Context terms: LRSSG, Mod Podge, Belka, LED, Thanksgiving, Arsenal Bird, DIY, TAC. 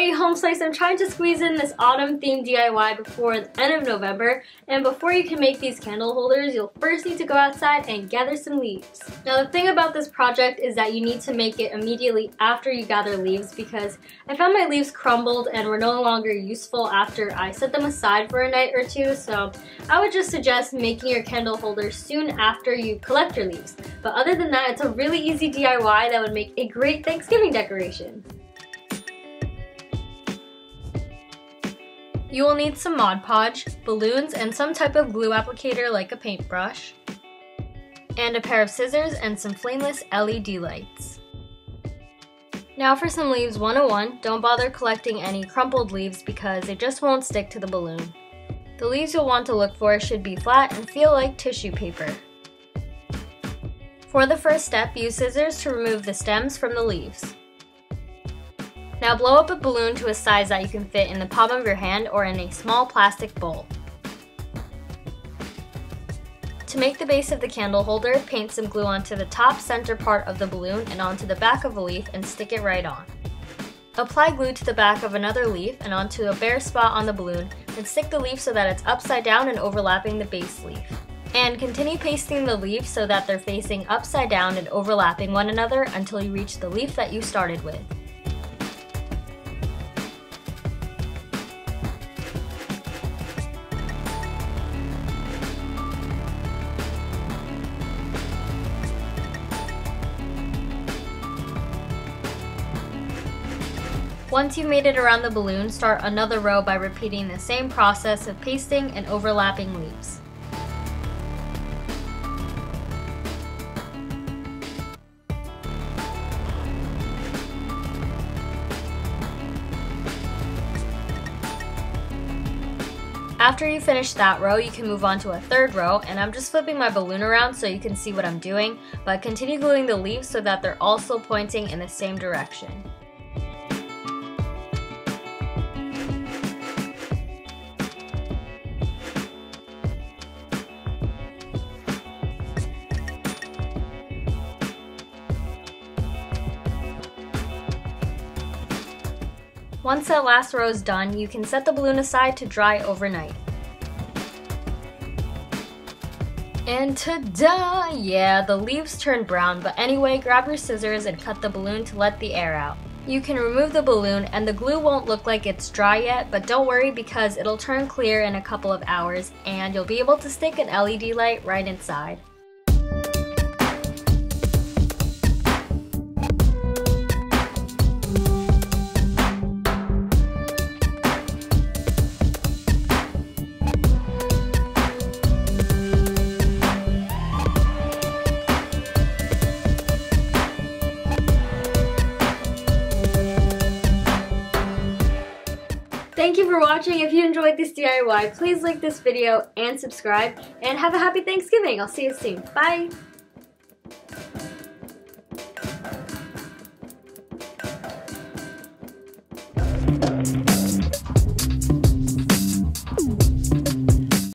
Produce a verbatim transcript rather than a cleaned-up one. Hey Home Slice, I'm trying to squeeze in this autumn themed D I Y before the end of November, and before you can make these candle holders, you'll first need to go outside and gather some leaves. Now the thing about this project is that you need to make it immediately after you gather leaves, because I found my leaves crumbled and were no longer useful after I set them aside for a night or two, so I would just suggest making your candle holder soon after you collect your leaves. But other than that, it's a really easy D I Y that would make a great Thanksgiving decoration. You will need some Mod Podge, balloons, and some type of glue applicator like a paintbrush, and a pair of scissors and some flameless L E D lights. Now for some leaves one oh one, don't bother collecting any crumpled leaves because they just won't stick to the balloon. The leaves you'll want to look for should be flat and feel like tissue paper. For the first step, use scissors to remove the stems from the leaves. Now blow up a balloon to a size that you can fit in the palm of your hand or in a small plastic bowl. To make the base of the candle holder, paint some glue onto the top center part of the balloon and onto the back of a leaf and stick it right on. Apply glue to the back of another leaf and onto a bare spot on the balloon, and stick the leaf so that it's upside down and overlapping the base leaf. And continue pasting the leaves so that they're facing upside down and overlapping one another until you reach the leaf that you started with. Once you've made it around the balloon, start another row by repeating the same process of pasting and overlapping leaves. After you finish that row, you can move on to a third row, and I'm just flipping my balloon around so you can see what I'm doing, but continue gluing the leaves so that they're also pointing in the same direction. Once that last row is done, you can set the balloon aside to dry overnight. And ta-da! Yeah, the leaves turned brown, but anyway, grab your scissors and cut the balloon to let the air out. You can remove the balloon, and the glue won't look like it's dry yet, but don't worry because it'll turn clear in a couple of hours, and you'll be able to stick an L E D light right inside. Thank you for watching. If you enjoyed this D I Y, please like this video and subscribe, and have a happy Thanksgiving. I'll see you soon. Bye.